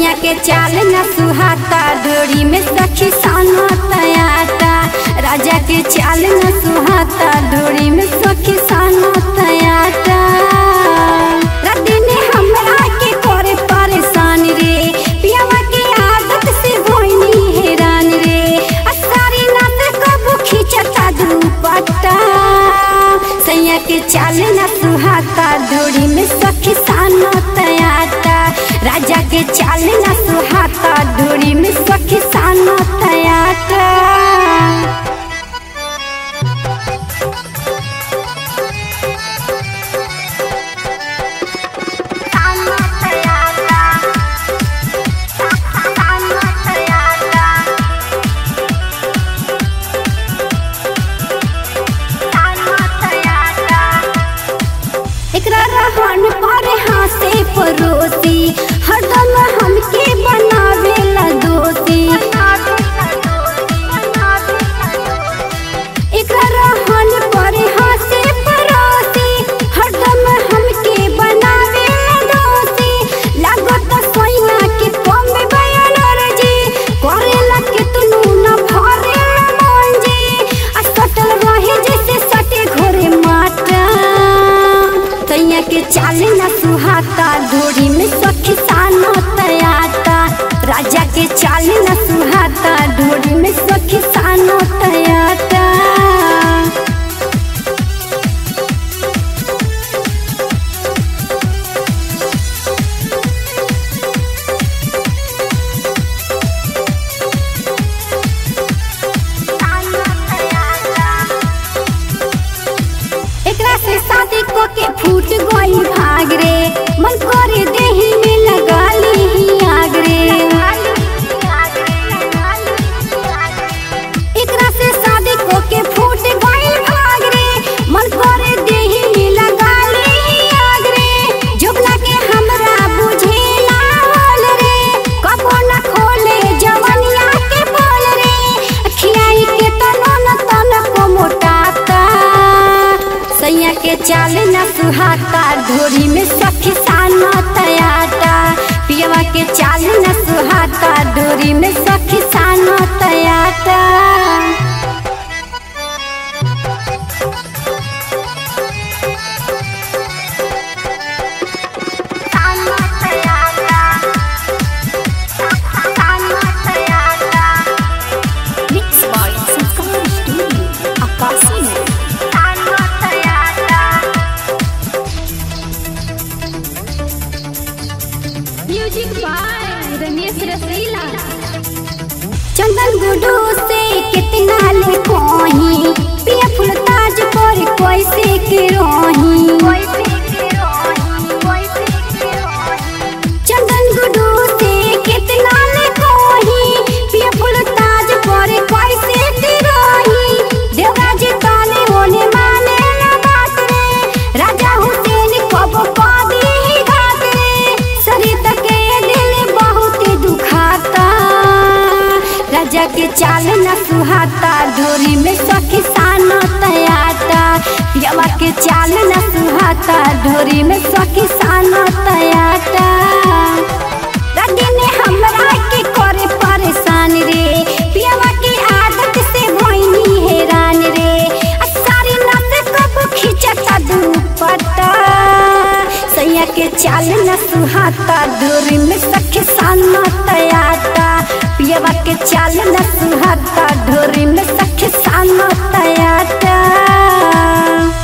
मैया के चाल न सुहाता, डोरी में सखी सानता आता। राजा के चाल न सुहाता, डोरी में सखी सानता आता। सैया के चाल न सुहाता, डोरी में सखी सानता आता। राजा के चाल न सुहाता, डोरी में सखी सानता आता। परोसी हरदम हमके बनावेला दोषी, एकरा रहन पर हंसे परोसी हरदम हमके बनावेला दोषी। लागत सोइना के तुम बयानर जी करेला के तुनु न भरेला मन जी। आ सटल रहे जैसे सटे घोरे माटा, सैया के चाल न सुहाता, डोरी में सखी सानता आता। राजा के चाल न सुहाता, डोरी में सखी सानता आता। एकरा से शादी को के फूट गई भाग रे, मन करे देही में लगा ली आग रे। एकरा से शादी को के फूट गई भाग रे, मन करे देही में लगा ली आग रे। जुगला के हमरा बुझे ना होल रे, कबो न खोले जवनिया के बोल रे। खियाई के तन तन को मोटाता, सैया के चाल न सुहाता, डोरी में सखी सानता आता। पियवा के चाल न सुहाता, डोरी में सखी सानता आता। चंदन गुडू से कितना ले कोही, प्रिय फूल ताज पर कोई से के रोही। चंदन गुडू से कितना ले कोही, प्रिय फूल ताज पर कोई से के रोही। देवराज जी ताने होने माने ना बात रे, राजा हुसैन कब को दी घात रे। सरिता के दिल बहुत दुखाता, राजा के चाल न सुहाता, डोरी में सखी सानता आता। पियवा के चाल न सुहाता, डोरी में सखी सानता आता। राजा ने हमरा के करे परेशान रे, पियवा की आदत से भइनी हैरान रे। सारी रात कब खिंचता दुपट्टा, सैया के चाल न सुहाता, डोरी में सखी सानता आता। पियवा के चाल न सुहाता, डोरी में सखी सानता आता।